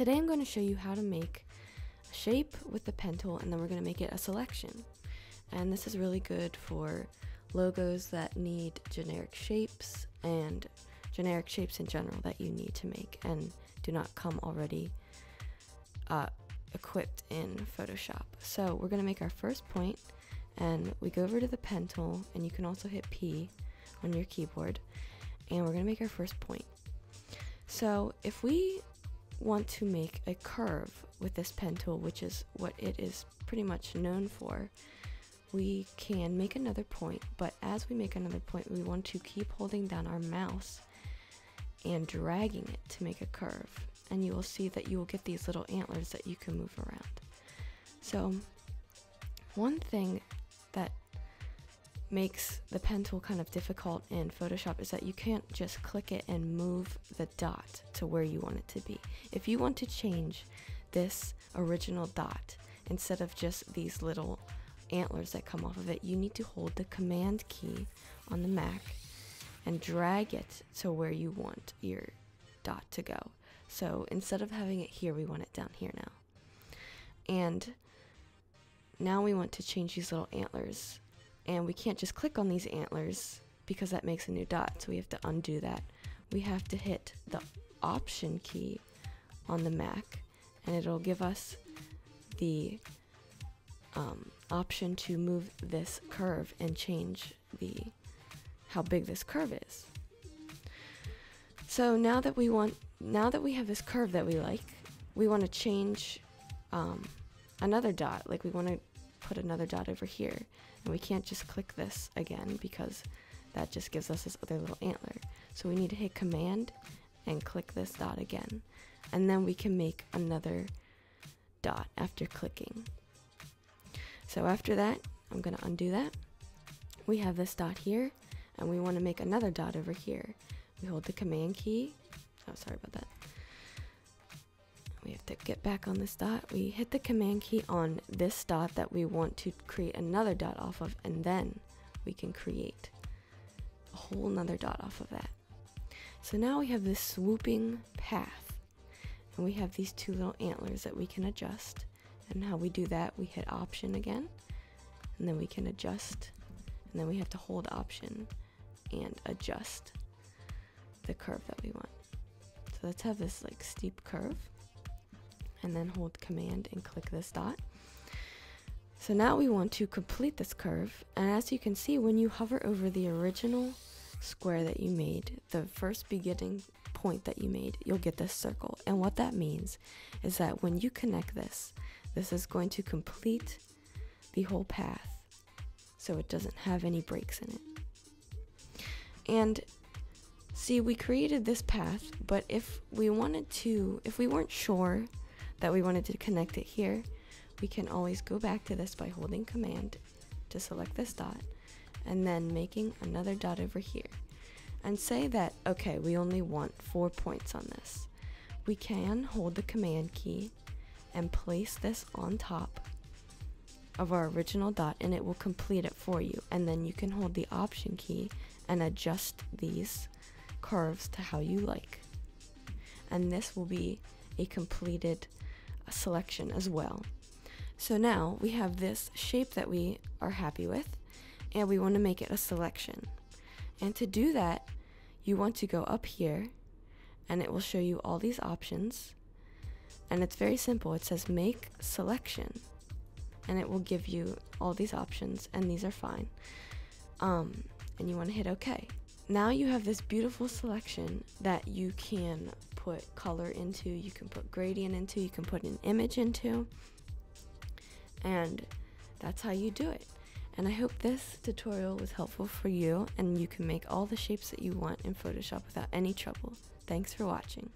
Today I'm going to show you how to make a shape with the pen tool, and then we're going to make it a selection. And this is really good for logos that need generic shapes and generic shapes in general that you need to make and do not come already equipped in Photoshop. So we're going to make our first point, and we go over to the pen tool, and you can also hit P on your keyboard, and we're going to make our first point. So if we want to make a curve with this pen tool, which is what it is pretty much known for, we can make another point, but as we make another point, we want to keep holding down our mouse and dragging it to make a curve. And you will see that you will get these little antlers that you can move around. So one thing that makes the pen tool kind of difficult in Photoshop is that you can't just click it and move the dot to where you want it to be. If you want to change this original dot instead of just these little antlers that come off of it, you need to hold the command key on the Mac and drag it to where you want your dot to go. So instead of having it here, we want it down here now. And now we want to change these little antlers, and we can't just click on these antlers because that makes a new dot, so we have to undo that. We have to hit the option key on the Mac, and it'll give us the option to move this curve and change how big this curve is. So now that we have this curve that we like, we want to change another dot. Like, we want to put another dot over here, and we can't just click this again because that just gives us this other little antler. So we need to hit command and click this dot again, and then we can make another dot after clicking. So after that, I'm going to undo that. We have this dot here, and we want to make another dot over here. We hold the command key. Oh, sorry about that. We have to get back on this dot. We hit the command key on this dot that we want to create another dot off of, and then we can create a whole nother dot off of that. So now we have this swooping path, and we have these two little antlers that we can adjust. And how we do that, we hit option again, and then we can adjust, and then we have to hold option and adjust the curve that we want. So let's have this like steep curve, and then hold command and click this dot. So now we want to complete this curve, and as you can see, when you hover over the original square that you made, the first beginning point that you made, you'll get this circle. And what that means is that when you connect this is going to complete the whole path, so it doesn't have any breaks in it. And see, we created this path, but if we weren't sure that we wanted to connect it here, we can always go back to this by holding command to select this dot, and then making another dot over here. And say that, okay, we only want 4 points on this. We can hold the command key and place this on top of our original dot, and it will complete it for you. And then you can hold the option key and adjust these curves to how you like. And this will be a completed selection as well. So now we have this shape that we are happy with, and we want to make it a selection. And to do that, you want to go up here, and it will show you all these options. And it's very simple. It says make selection, and it will give you all these options, and these are fine. And you want to hit OK. Now you have this beautiful selection that you can put color into, you can put gradient into, you can put an image into, and that's how you do it. And I hope this tutorial was helpful for you, and you can make all the shapes that you want in Photoshop without any trouble. Thanks for watching.